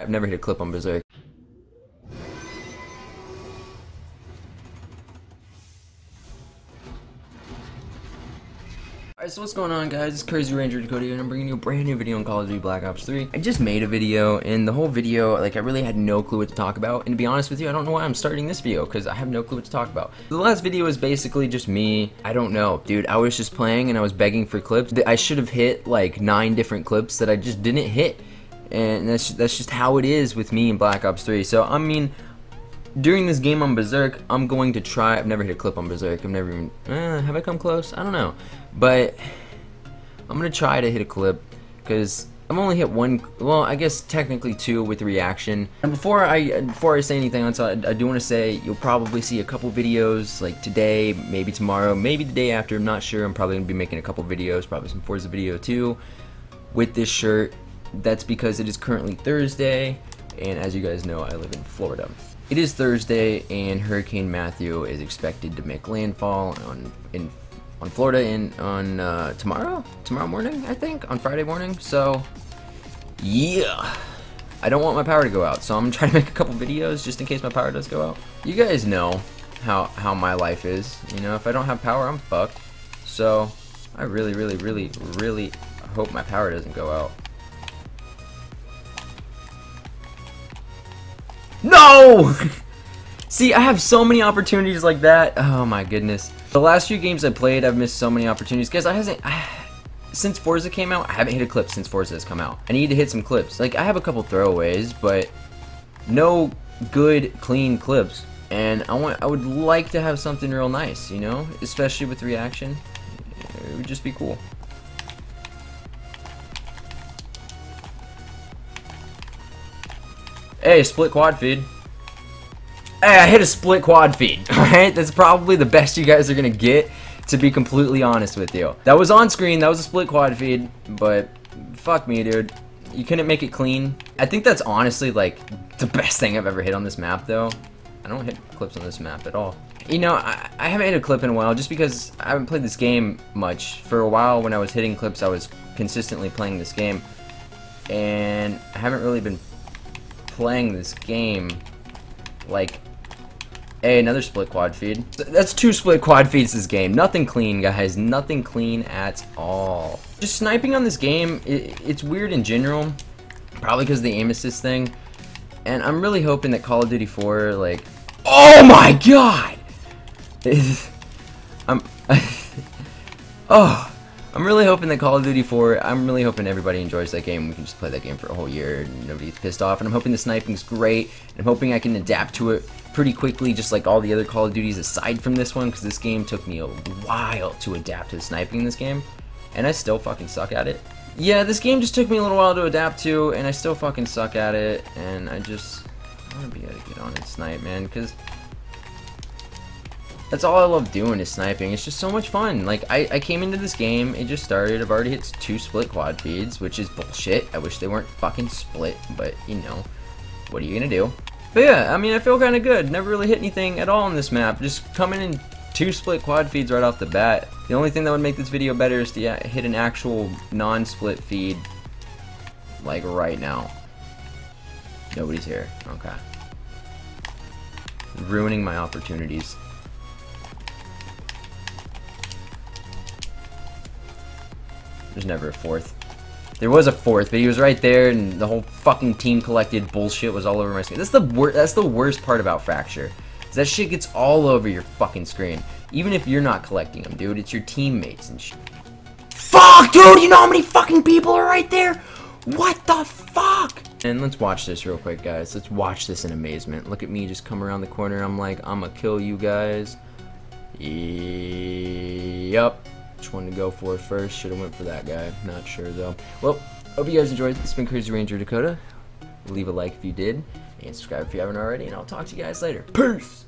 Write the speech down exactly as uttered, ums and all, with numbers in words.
I've never hit a clip on Berserk. Alright, so what's going on, guys? It's Crazy Ranger Dakota here, and I'm bringing you a brand new video on Call of Duty Black Ops three. I just made a video, and the whole video, like, I really had no clue what to talk about. And to be honest with you, I don't know why I'm starting this video, because I have no clue what to talk about. The last video was basically just me. I don't know, dude. I was just playing, and I was begging for clips. I should have hit, like, nine different clips that I just didn't hit. And that's, that's just how it is with me in Black Ops three. So, I mean, during this game on Berserk, I'm going to try. I've never hit a clip on Berserk. I've never even, eh, have I come close? I don't know. But I'm going to try to hit a clip because I've only hit one, well, I guess technically two with reaction. And before I before I say anything on it, I do want to say you'll probably see a couple videos, like today, maybe tomorrow, maybe the day after. I'm not sure. I'm probably going to be making a couple videos, probably some Forza video too, with this shirt. That's because it is currently Thursday, and as you guys know, I live in Florida. It is Thursday, and Hurricane Matthew is expected to make landfall on in on Florida in on uh, tomorrow, tomorrow morning, I think, on Friday morning. So, yeah, I don't want my power to go out, so I'm trying to make a couple videos just in case my power does go out. You guys know how how my life is. You know, if I don't have power, I'm fucked. So, I really, really, really, really hope my power doesn't go out. No! See, I have so many opportunities like that. Oh my goodness. The last few games I played, I've missed so many opportunities. Guys, I hasn't... I, since Forza came out, I haven't hit a clip since Forza has come out. I need to hit some clips. Like, I have a couple throwaways, but no good, clean clips. And I want, I would like to have something real nice, you know? Especially with reaction. It would just be cool. Hey, split quad feed. Hey, I hit a split quad feed. Alright, that's probably the best you guys are gonna get, to be completely honest with you. That was on screen, that was a split quad feed, but fuck me, dude. You couldn't make it clean. I think that's honestly like the best thing I've ever hit on this map though. I don't hit clips on this map at all. You know, I, I haven't hit a clip in a while just because I haven't played this game much. For a while when I was hitting clips, I was consistently playing this game, and I haven't really been playing this game like hey, another split quad feed. That's two split quad feeds this game. Nothing clean, guys. Nothing clean at all. Just sniping on this game, it, it's weird in general, probably because of the aim assist thing. And I'm really hoping that Call of Duty four, like, oh my god, I'm oh I'm really hoping that Call of Duty four, I'm really hoping everybody enjoys that game. We can just play that game for a whole year and nobody gets pissed off. And I'm hoping the sniping's great. And I'm hoping I can adapt to it pretty quickly, just like all the other Call of Duties aside from this one, because this game took me a while to adapt to the sniping in this game. And I still fucking suck at it. Yeah, this game just took me a little while to adapt to, and I still fucking suck at it. And I just, I want to be able to get on and snipe, man, because that's all I love doing is sniping. It's just so much fun. Like, I, I came into this game, it just started, I've already hit two split quad feeds, which is bullshit. I wish they weren't fucking split, but, you know, what are you gonna do? But yeah, I mean, I feel kinda good. Never really hit anything at all on this map. Just coming in two split quad feeds right off the bat. The only thing that would make this video better is to hit an actual non-split feed, like, right now. Nobody's here. Okay. Ruining my opportunities. There's never a fourth. There was a fourth, but he was right there, and the whole fucking team collected bullshit was all over my screen. That's the worst. That's the worst part about Fracture. Is that shit gets all over your fucking screen, even if you're not collecting them, dude. It's your teammates and shit. Fuck, dude. You know how many fucking people are right there? What the fuck? And let's watch this real quick, guys. Let's watch this in amazement. Look at me just come around the corner. I'm like, I'ma kill you guys. Yup. One to go for first. Should have went for that guy. Not sure though. Well, hope you guys enjoyed. It's been Crazy Ranger Dakota. Leave a like if you did, and subscribe if you haven't already, and I'll talk to you guys later. Peace!